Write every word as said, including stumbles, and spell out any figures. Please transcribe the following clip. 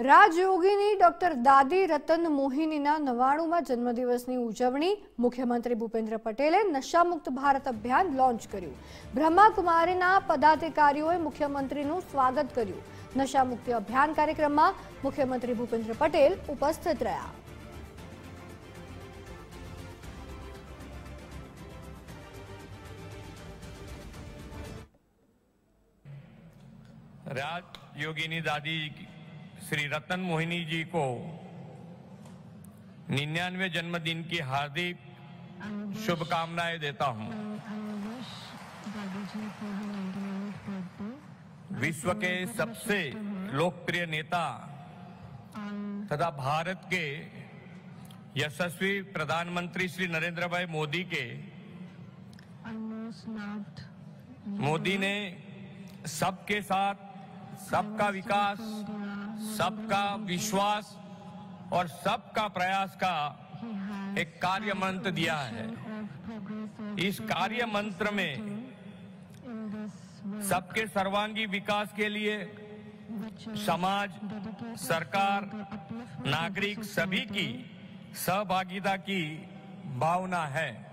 राजयोगी doctor दादी रतन मोहिनी नवाणुमा जन्मदिवस की उजवणी मुख्यमंत्री भूपेन्द्र पटेले नशामुक्त भारत अभियान लॉन्च कर्यु। ब्रह्माकुमारी पदाधिकारीओए मुख्यमंत्रीनुं स्वागत कर्यु। नशामुक्ति अभियान कार्यक्रम में मुख्यमंत्री भूपेन्द्र पटेल उपस्थित रह्या। राजयोगिनी दादी श्री रतन मोहिनी जी को निन्यानवे जन्मदिन की हार्दिक शुभकामनाएं देता हूं। विश्व के सबसे लोकप्रिय नेता तथा भारत के यशस्वी प्रधानमंत्री श्री नरेंद्र भाई मोदी के मोदी ने सबके साथ सबका विकास, सबका विश्वास और सबका प्रयास का एक कार्य मंत्र दिया है। इस कार्य मंत्र में सबके सर्वांगी विकास के लिए समाज, सरकार, नागरिक सभी की सहभागिता की भावना है।